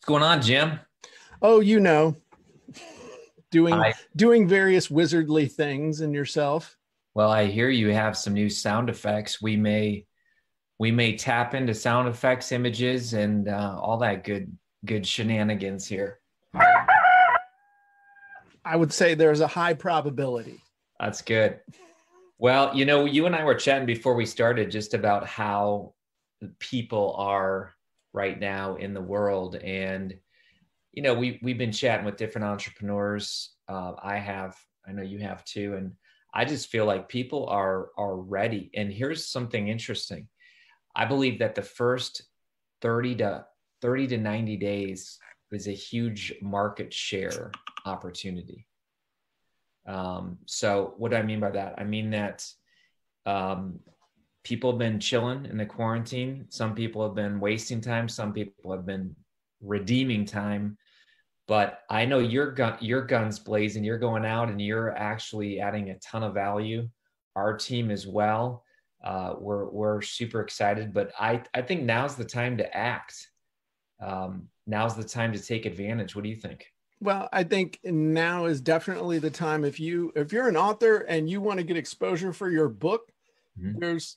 What's going on, Jim? Oh, you know, doing various wizardly things in yourself. Well, I hear you have some new sound effects. We may tap into sound effects, images, and all that good shenanigans here. I would say there's a high probability. That's good. Well, you know, you and I were chatting before we started just about how people are right now in the world. And, you know, we've been chatting with different entrepreneurs. I have, I know you have too. And I just feel like people are ready. And here's something interesting. I believe that the first 30 to 90 days is a huge market share opportunity. So what do I mean by that? I mean that people have been chilling in the quarantine. Some people have been wasting time. Some people have been redeeming time. But I know your gun's blazing. You're going out and you're actually adding a ton of value. Our team as well. We're super excited. But I think now's the time to act. Now's the time to take advantage. What do you think? Well, I think now is definitely the time. If you're an author and you want to get exposure for your book, mm-hmm. There's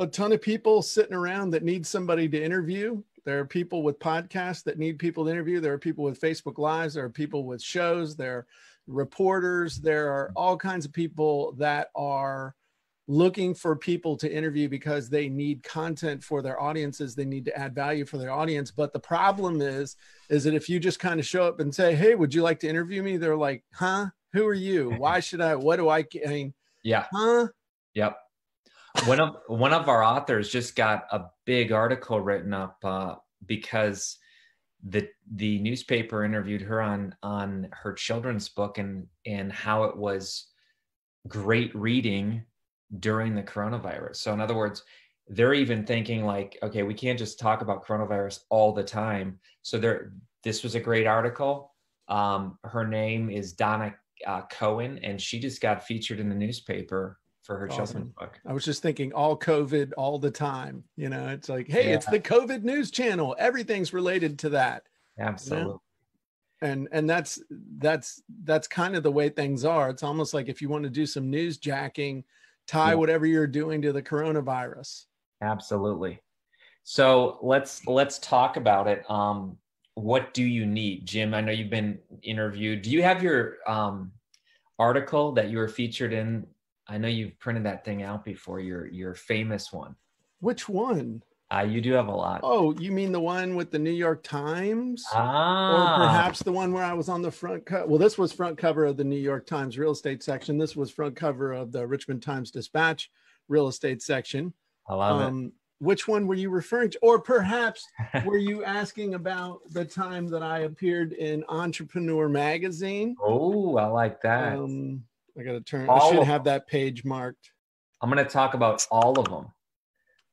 a ton of people sitting around that need somebody to interview. There are people with podcasts that need people to interview. There are people with Facebook Lives. There are people with shows. There are reporters. There are all kinds of people that are looking for people to interview because they need content for their audiences. They need to add value for their audience. But the problem is that if you just kind of show up and say, hey, would you like to interview me? They're like, huh? Who are you? Why should I? What do I mean? Yeah. Huh? Yep. One of our authors just got a big article written up because the newspaper interviewed her on her children's book and how it was great reading during the coronavirus. So in other words, they're even thinking like, okay, we can't just talk about coronavirus all the time. So this was a great article. Her name is Donna Cohen, and she just got featured in the newspaper for her children's book. I was just thinking all COVID all the time. You know, it's like, hey, It's the COVID news channel. Everything's related to that. Absolutely. You know? And that's kind of the way things are. It's almost like if you want to do some news jacking, tie whatever you're doing to the coronavirus. Absolutely. So let's talk about it. What do you need, Jim? I know you've been interviewed. Do you have your article that you were featured in? I know you've printed that thing out before, your famous one. Which one? You do have a lot. Oh, you mean the one with the New York Times? Or perhaps the one where I was on the front cover. Well, this was front cover of the New York Times real estate section. This was front cover of the Richmond Times Dispatch real estate section. I love it. Which one were you referring to? Or perhaps were you asking about the time that I appeared in Entrepreneur Magazine? Oh, I like that. I got to turn. I should have that page marked. I'm going to talk about all of them.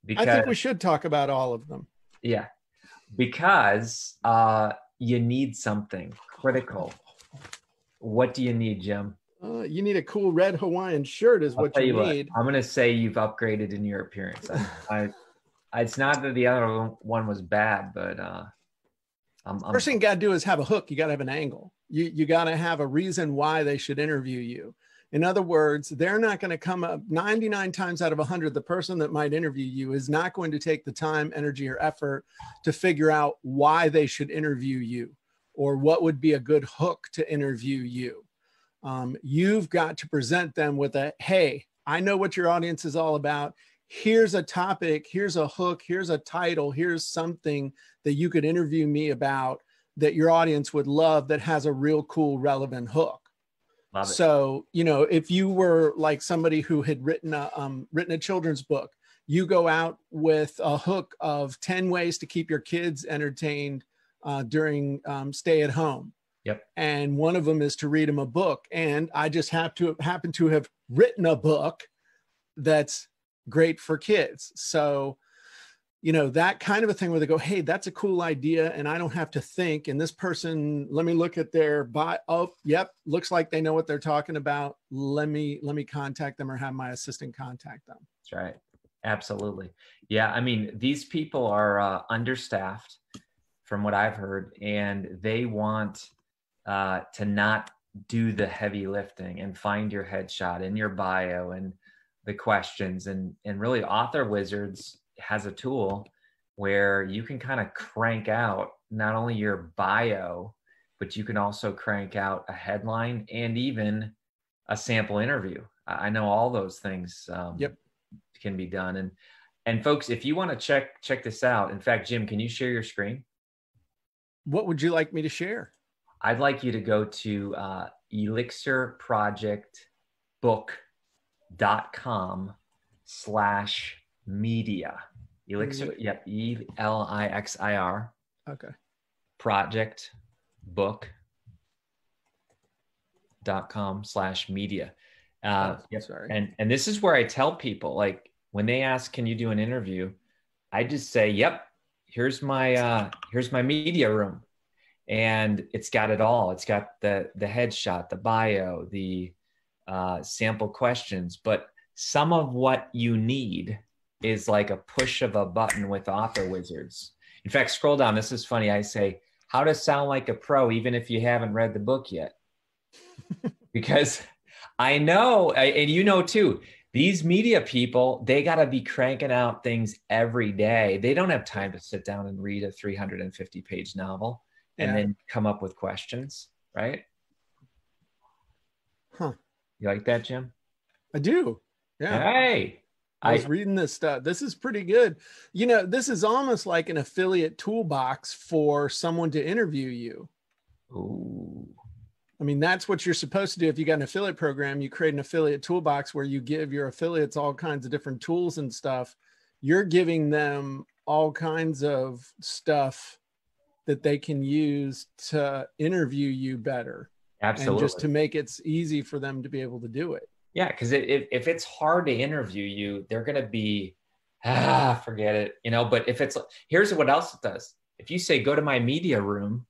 Because, I think we should talk about all of them. Yeah, because you need something critical. What do you need, Jim? You need a cool red Hawaiian shirt is what you need. What, I'm going to say you've upgraded in your appearance. It's not that the other one was bad, but... First thing you got to do is have a hook. You got to have an angle. You got to have a reason why they should interview you. In other words, they're not going to come up 99 times out of 100. The person that might interview you is not going to take the time, energy, or effort to figure out why they should interview you or what would be a good hook to interview you. You've got to present them with a, hey, I know what your audience is all about. Here's a topic. Here's a hook. Here's a title. Here's something that you could interview me about that your audience would love that has a real cool, relevant hook. So, you know, if you were like somebody who had written a children's book, you go out with a hook of 10 ways to keep your kids entertained during stay at home. Yep. And one of them is to read them a book. And I just happen to have written a book that's great for kids. So, you know, that kind of a thing where they go, hey, that's a cool idea. And I don't have to think. And this person, let me look at their bio. Oh, yep. Looks like they know what they're talking about. Let me contact them or have my assistant contact them. That's right. Absolutely. Yeah. I mean, these people are understaffed. from what I've heard, and they want to not do the heavy lifting and find your headshot and your bio and the questions. And really, Author Wizards has a tool where you can kind of crank out not only your bio, but you can also crank out a headline and even a sample interview. I know all those things can be done. And folks, if you want to check this out, in fact, Jim, can you share your screen? What would you like me to share? I'd like you to go to elixirprojectbook.com/media. Elixir, yep, E-L-I-X-I-R. Okay. projectbook.com/media. And this is where I tell people, like, when they ask, can you do an interview? I just say, yep, here's my media room. And it's got it all. It's got the headshot, the bio, the sample questions. But some of what you need is like a push of a button with Author Wizards. In fact, scroll down. This is funny. I say, how to sound like a pro, even if you haven't read the book yet. Because I know, and you know too, these media people, they got to be cranking out things every day. They don't have time to sit down and read a 350-page novel and then come up with questions, right? Huh. You like that, Jim? I do. Yeah. Hey. I was reading this stuff. This is pretty good. You know, this is almost like an affiliate toolbox for someone to interview you. Ooh. I mean, that's what you're supposed to do. If you got an affiliate program, you create an affiliate toolbox where you give your affiliates all kinds of different tools and stuff. You're giving them all kinds of stuff that they can use to interview you better. Absolutely. And just to make it easy for them to be able to do it. Yeah, because if it's hard to interview you, they're going to be, forget it, you know. But if it's, here's what else it does. If you say, go to my media room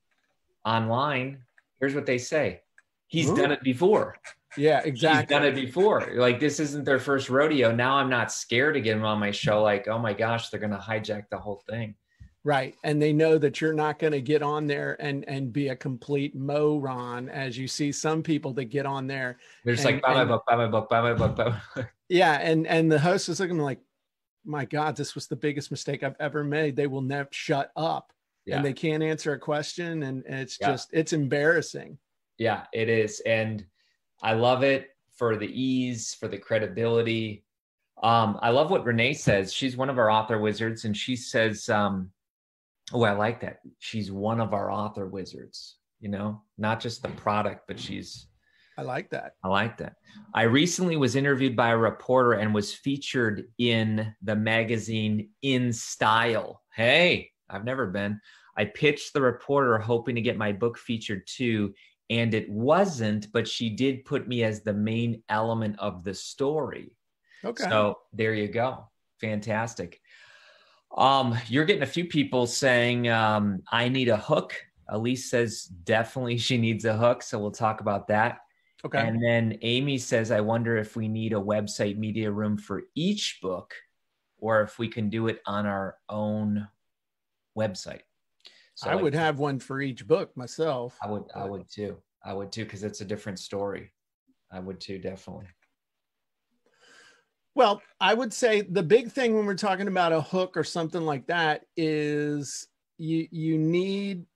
online, here's what they say. He's done it before. Yeah, exactly. He's done it before. Like, this isn't their first rodeo. Now I'm not scared to get him on my show. Like, oh my gosh, they're going to hijack the whole thing. Right. And they know that you're not going to get on there and be a complete moron, as you see some people that get on there. They're just like, buy my book, buy my book, buy my book, buy my book. Yeah. And the host is looking like, my God, this was the biggest mistake I've ever made. They will never shut up. Yeah. And they can't answer a question. And it's just, it's embarrassing. Yeah, it is. And I love it for the ease, for the credibility. I love what Renee says. She's one of our Author Wizards. And she says, oh, I like that. She's one of our Author Wizards, you know, not just the product, but she's. I like that. I like that. I recently was interviewed by a reporter and was featured in the magazine In Style. Hey, I've never been. I pitched the reporter hoping to get my book featured too, and it wasn't, but she did put me as the main element of the story. Okay. So there you go. Fantastic. You're getting a few people saying, I need a hook. Elise says definitely she needs a hook. So we'll talk about that. Okay. And then Amy says, I wonder if we need a website media room for each book or if we can do it on our own website. So I would have one for each book myself. I would too, because it's a different story. I would too, definitely. Well, I would say the big thing when we're talking about a hook or something like that is you need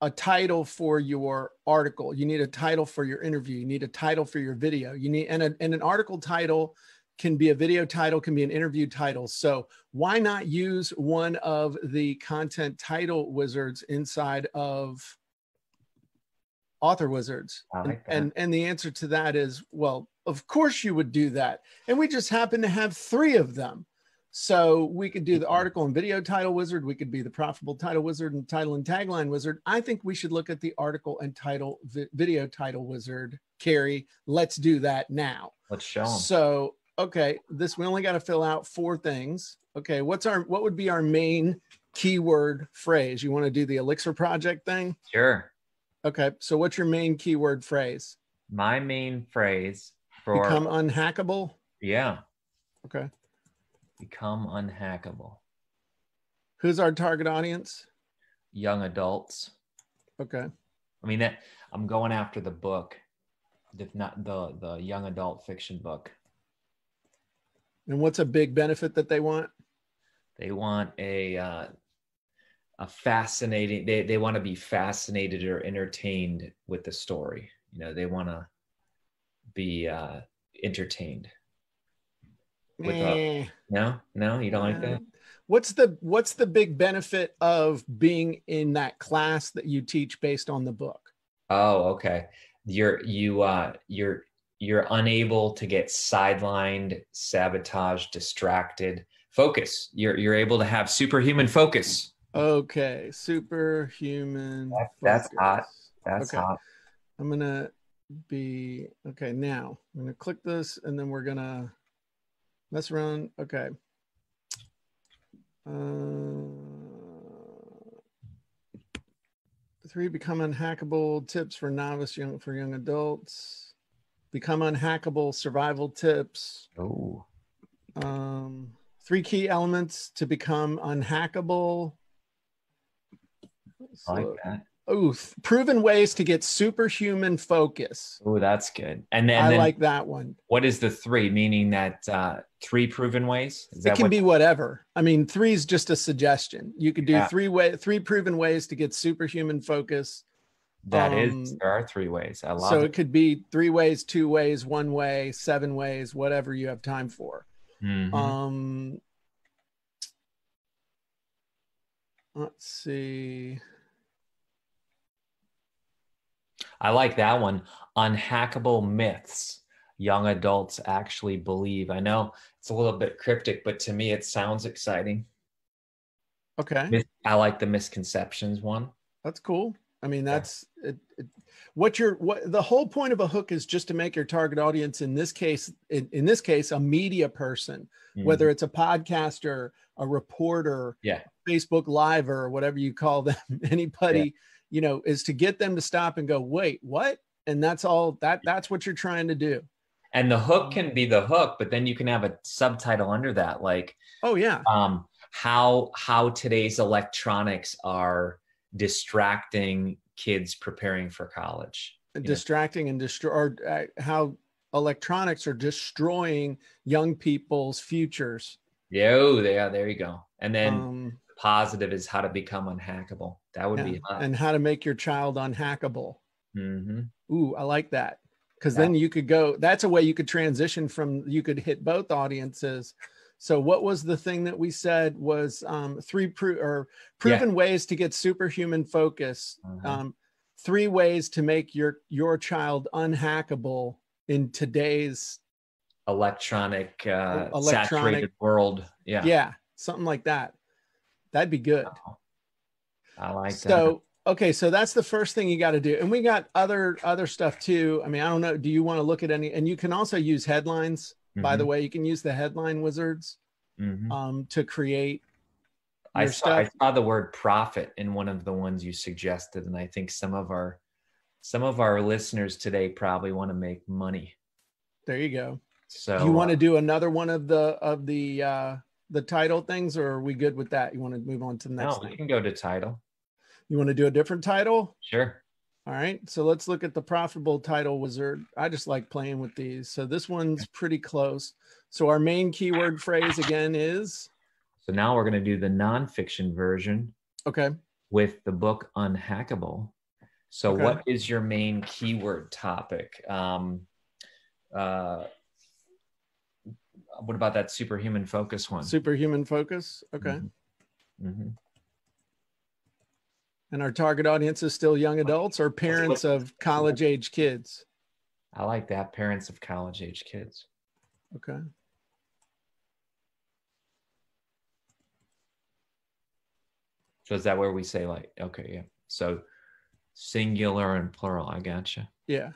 a title for your article. You need a title for your interview. You need a title for your video. You need and an article title can be a video title, can be an interview title. So why not use one of the content title wizards inside of Author Wizards? Like and the answer to that is, well, of course you would do that. And we just happen to have three of them. So we could do the article and video title wizard. We could be the profitable title wizard and title and tagline wizard. I think we should look at the article and title video title wizard. Kary, let's do that now. Let's show them. So, okay, we only got to fill out four things. Okay, what would be our main keyword phrase? You want to do the Elixir Project thing? Sure. Okay, so what's your main keyword phrase? My main phrase... Become unhackable? Yeah. Okay. Become unhackable. Who's our target audience? young adults. Okay. I mean, that I'm going after the book, if not the young adult fiction book. And what's a big benefit that they want? They want a fascinating, they want to be fascinated or entertained with the story. You know, they want to be entertained. With No, you don't like that? What's the big benefit of being in that class that you teach based on the book? Oh, okay. You're unable to get sidelined, sabotaged, distracted. Focus. You're able to have superhuman focus. Okay, superhuman. That's hot. That's okay. Hot. I'm gonna be okay now. I'm gonna click this, and then we're gonna mess around. Okay. Three, become unhackable tips for young adults. Become unhackable survival tips. Oh. Three key elements to become unhackable. So, I like that. Oh, proven ways to get superhuman focus. Oh, that's good. And then I like that one. What is the three? Meaning that three proven ways? Is that can be whatever. I mean, three is just a suggestion. You could do three proven ways to get superhuman focus. That is, there are three ways. I love it. So it could be 3 ways, 2 ways, 1 way, 7 ways, whatever you have time for. Mm-hmm. Let's see. I like that one. Unhackable myths young adults actually believe. I know it's a little bit cryptic, but to me, it sounds exciting. Okay. I like the misconceptions one. That's cool. I mean, that's the whole point of a hook is just to make your target audience, in this case, a media person, mm-hmm. whether it's a podcaster, a reporter, Facebook Live or whatever you call them, anybody. Yeah. You know, is to get them to stop and go, wait, what? And that's all that's what you're trying to do. And the hook can be the hook, but then you can have a subtitle under that. Like, how today's electronics are distracting kids preparing for college. How electronics are destroying young people's futures. Yeah. Oh, yeah, there you go. And then positive is how to become unhackable. That would be hot. And how to make your child unhackable. Mm-hmm. Ooh, I like that. Because then you could go, that's a way you could transition from, you could hit both audiences. So what was the thing that we said was proven ways to get superhuman focus. Mm-hmm. 3 ways to make your child unhackable in today's electronic saturated world. Yeah. Yeah. Something like that. That'd be good. Wow. I like that. So, okay. So that's the first thing you got to do. And we got other stuff too. I mean, I don't know. Do you want to look at any, and you can also use headlines, mm-hmm. by the way, you can use the headline wizards to create. I saw the word profit in one of the ones you suggested. And I think some of our listeners today probably want to make money. There you go. So you want to do another one of the title things, or are we good with that? You want to move on to the next thing? No, we can go to title. You want to do a different title? Sure. All right. So let's look at the profitable title wizard. I just like playing with these. So this one's pretty close. So our main keyword phrase again is? So now we're going to do the nonfiction version. Okay. With the book Unhackable. So what is your main keyword topic? What about that superhuman focus one? Superhuman focus. Okay. Mm-hmm. And our target audience is still young adults or parents of college age kids. I like that. Parents of college age kids. Okay. So is that where we say like, okay. Yeah. So singular and plural. I gotcha. Yeah.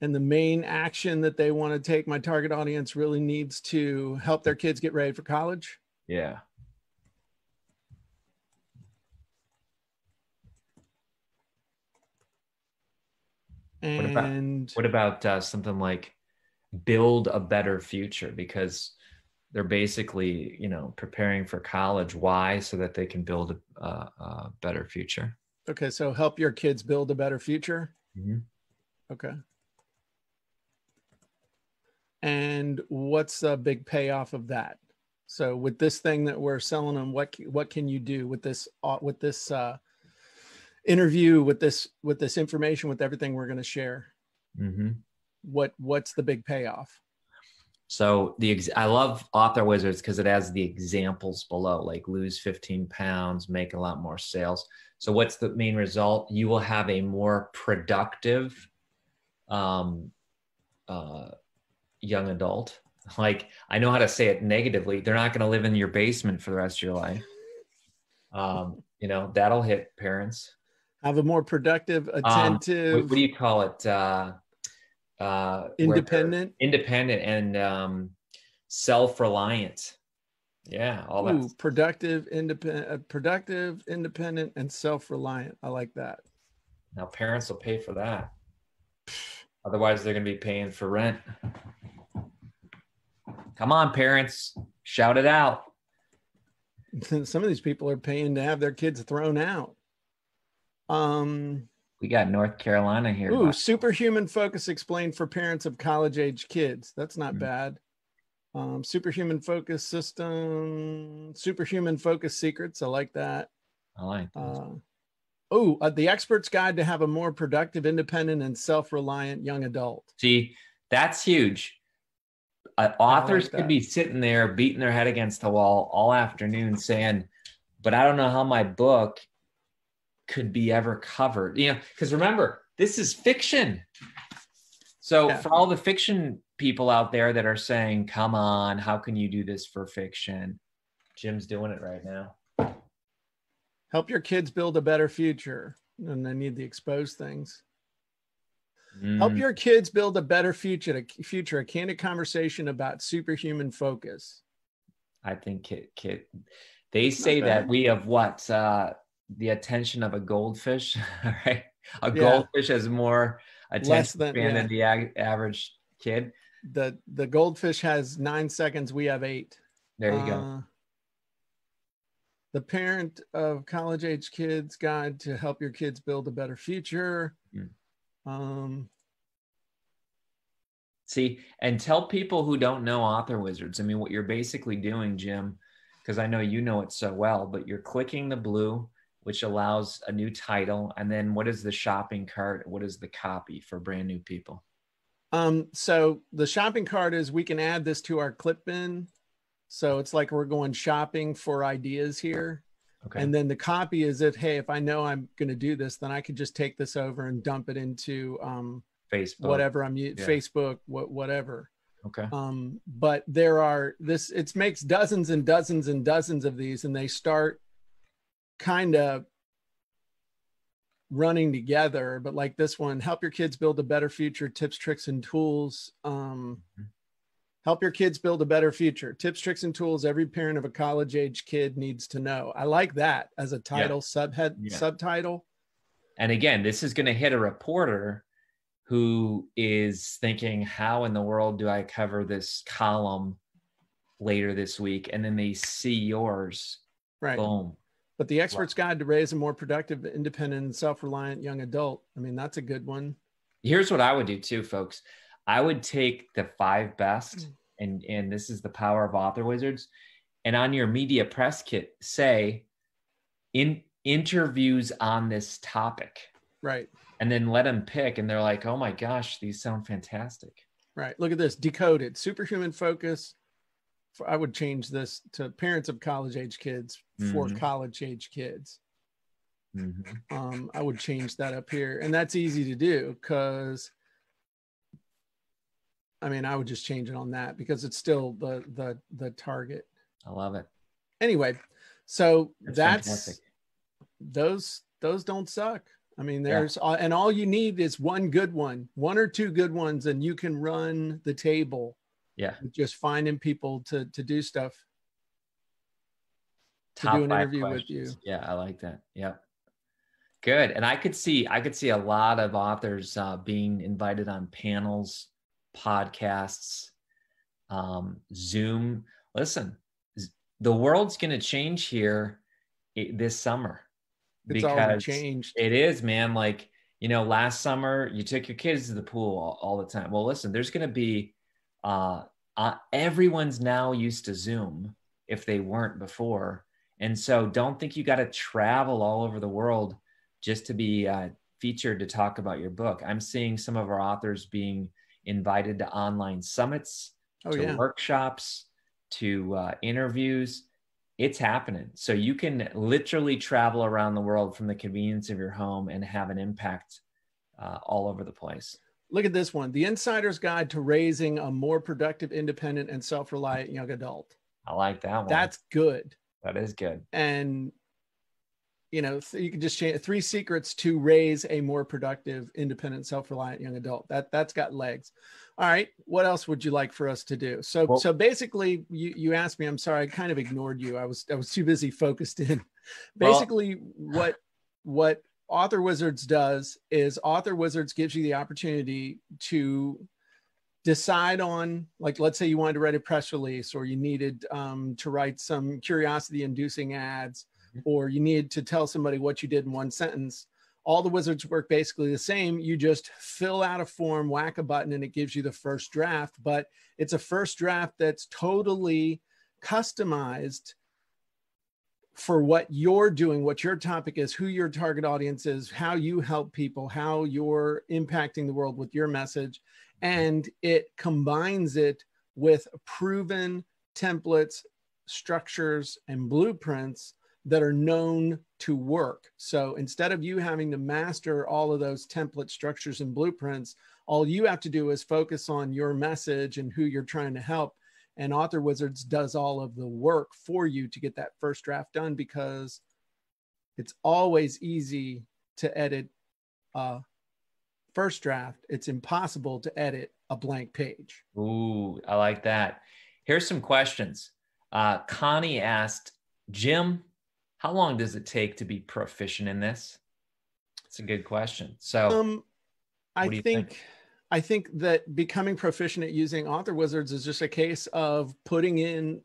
And the main action that they want to take, my target audience really needs to help their kids get ready for college. Yeah. And what about something like build a better future? Because they're basically, you know, preparing for college. Why? So that they can build a better future. Okay. So help your kids build a better future. Mm-hmm. Okay. And what's a big payoff of that? So with this thing that we're selling them, what can you do with this interview, with this information, with everything we're going to share? Mm-hmm. What's the big payoff? So I love Author Wizards because it has the examples below, like lose 15 pounds, make a lot more sales. So what's the main result? You will have a more productive young adult. Like, I know how to say it negatively. They're not going to live in your basement for the rest of your life. You know, that'll hit parents. Have a more productive, attentive. What do you call it? Independent and self-reliant. Yeah, all that. Ooh, productive, independent, and self-reliant. I like that. Now parents will pay for that. Otherwise, they're going to be paying for rent. Come on, parents, shout it out. Some of these people are paying to have their kids thrown out. We got North Carolina here. Ooh, superhuman focus explained for parents of college-age kids. That's not bad. Superhuman focus system, superhuman focus secrets. I like that. I like that. The expert's guide to have a more productive, independent, and self-reliant young adult. See, that's huge. Authors could be sitting there beating their head against the wall all afternoon saying, but I don't know how my book could be ever covered, you know, because remember, this is fiction. So yeah. For all the fiction people out there that are saying, come on, how can you do this for fiction? Jim's doing it right now. Help your kids build a better future. And they need the exposed things. Help your kids build a better future, a candid conversation about superhuman focus. I think they say that we have what? The attention of a goldfish, right? A goldfish has more attention than the average kid. The goldfish has 9 seconds. We have 8. There you go. The parent of college-age kids guide to help your kids build a better future. See, and tell people who don't know Author Wizards. I mean, what you're basically doing, Jim, because I know you know it so well, but you're clicking the blue, which allows a new title. And then what is the shopping cart? What is the copy for brand new people? So the shopping cart is, we can add this to our clip bin. So it's like we're going shopping for ideas here. Okay. And then the copy is if I know I'm going to do this, then I could just take this over and dump it into Facebook, whatever I'm using, Facebook, whatever. Okay. But it makes dozens and dozens and dozens of these, and they start kind of running together. But like this one, help your kids build a better future, tips, tricks, and tools. Help your kids build a better future. Tips, tricks, and tools every parent of a college-age kid needs to know. I like that as a title, subtitle. And again, this is going to hit a reporter who is thinking, how in the world do I cover this column later this week? And then they see yours. Right. Boom. But the expert's guide to raise a more productive, independent, and self-reliant young adult. I mean, that's a good one. Here's what I would do too, folks. I would take the 5 best, and this is the power of Author Wizards, and on your media press kit, say, in interviews on this topic. Right. And then let them pick, and they're like, oh my gosh, these sound fantastic. Right. Look at this, decoded, superhuman focus. I would change this to parents of college-age kids for college-age kids. Mm-hmm. I would change that up here, and that's easy to do because... I mean, I would just change it on that because it's still the target. I love it. Anyway, so that's fantastic. Those don't suck. I mean, and all you need is one good one, 1 or 2 good ones, and you can run the table. Yeah. Just finding people to do stuff. Top to do an interview questions. With you. Yeah, I like that. Yeah. Good. And I could see a lot of authors being invited on panels, podcasts, Zoom. listen, the world's going to change here this summer. It's all changed. It is, man. Like, you know, last summer you took your kids to the pool all the time. Well, listen, there's going to be, everyone's now used to Zoom if they weren't before. And so don't think you got to travel all over the world just to be featured to talk about your book. I'm seeing some of our authors being invited to online summits, workshops, to interviews. It's happening. So you can literally travel around the world from the convenience of your home and have an impact all over the place. Look at this one. The Insider's Guide to Raising a More Productive, Independent, and Self-Reliant Young Adult. I like that one. That's good. That is good. And, you know, you can just change 3 secrets to raise a more productive, independent, self-reliant young adult. That's got legs. All right. What else would you like for us to do? So, well, so basically you asked me, I'm sorry, I kind of ignored you. I was too busy focused in. Basically, well, what Author Wizards does is Author Wizards gives you the opportunity to decide on, like, let's say you wanted to write a press release, or you needed to write some curiosity-inducing ads, or you needed to tell somebody what you did in 1 sentence. All the wizards work basically the same. You just fill out a form, whack a button, and it gives you the first draft, but it's a first draft that's totally customized for what you're doing, what your topic is, who your target audience is, how you help people, how you're impacting the world with your message. And it combines it with proven templates, structures, and blueprints that are known to work. So instead of you having to master all of those template structures and blueprints, all you have to do is focus on your message and who you're trying to help. And Author Wizards does all of the work for you to get that first draft done, because it's always easy to edit a first draft. It's impossible to edit a blank page. Ooh, I like that. Here's some questions. Connie asked, Jim, how long does it take to be proficient in this? It's a good question. So I think that becoming proficient at using Author Wizards is just a case of putting in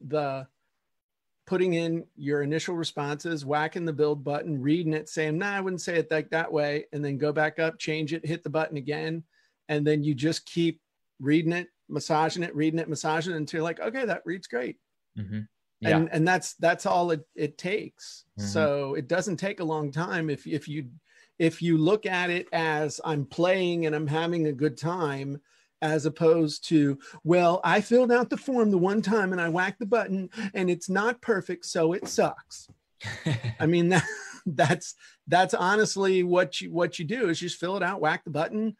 your initial responses, whacking the build button, reading it, saying, nah, I wouldn't say it that way, and then go back up, change it, hit the button again. And then you just keep reading it, massaging it, reading it, massaging it, until you're like, okay, that reads great. Mm-hmm. Yeah. And that's all it takes. Mm-hmm. So it doesn't take a long time. If you look at it as I'm playing and I'm having a good time, as opposed to, well, I filled out the form the one time and I whacked the button and it's not perfect, so it sucks. I mean, that's honestly what you do is just fill it out, whack the button,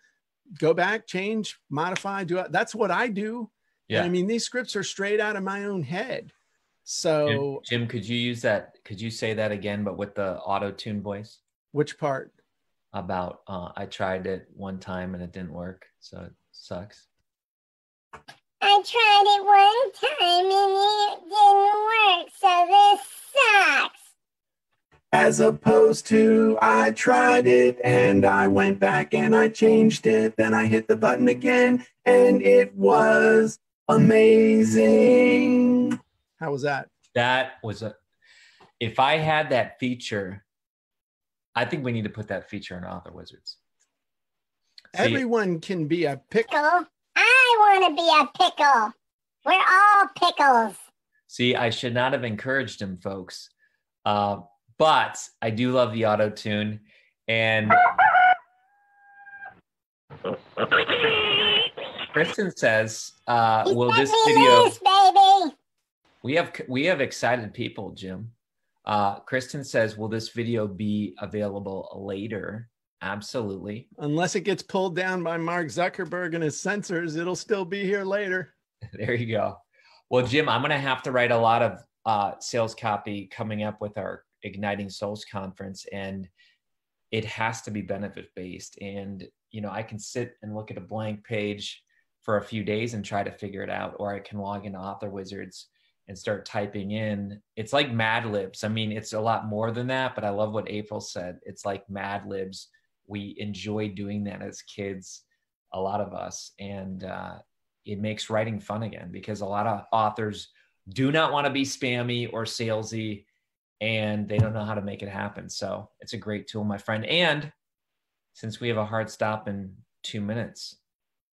go back, change, modify, do it. That's what I do. Yeah. And I mean, these scripts are straight out of my own head. So Jim, could you use that? Could you say that again, but with the auto-tune voice? Which part? About I tried it one time and it didn't work, so it sucks. I tried it one time and it didn't work, so this sucks. As opposed to I tried it and I went back and I changed it, then I hit the button again and it was amazing. How was that? That was if I had that feature, I think we need to put that feature in Author Wizards. See, everyone can be a pickle. I want to be a pickle. We're all pickles. See, I should not have encouraged him, folks. But I do love the auto tune. And Kristen says, "Will this video?" Loose, baby. We have excited people, Jim. Kristen says, will this video be available later? Absolutely. Unless it gets pulled down by Mark Zuckerberg and his censors, it'll still be here later. There you go. Well, Jim, I'm going to have to write a lot of sales copy coming up with our Igniting Souls conference, and it has to be benefit-based. And, you know, I can sit and look at a blank page for a few days and try to figure it out, or I can log into Author Wizards and start typing in. It's like Mad Libs. I mean, it's a lot more than that, but I love what April said. It's like Mad Libs. We enjoy doing that as kids, a lot of us. And it makes writing fun again, because a lot of authors do not want to be spammy or salesy, and they don't know how to make it happen. So it's a great tool, my friend. And since we have a hard stop in 2 minutes,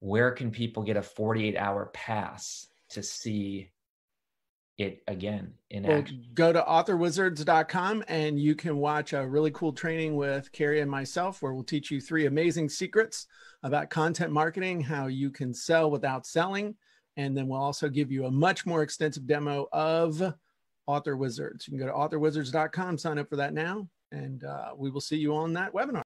where can people get a 48-hour pass to see it again in action? Go to AuthorWizards.com and you can watch a really cool training with Kary and myself, where we'll teach you 3 amazing secrets about content marketing, how you can sell without selling. And then we'll also give you a much more extensive demo of Author Wizards. You can go to AuthorWizards.com, sign up for that now, and we will see you on that webinar.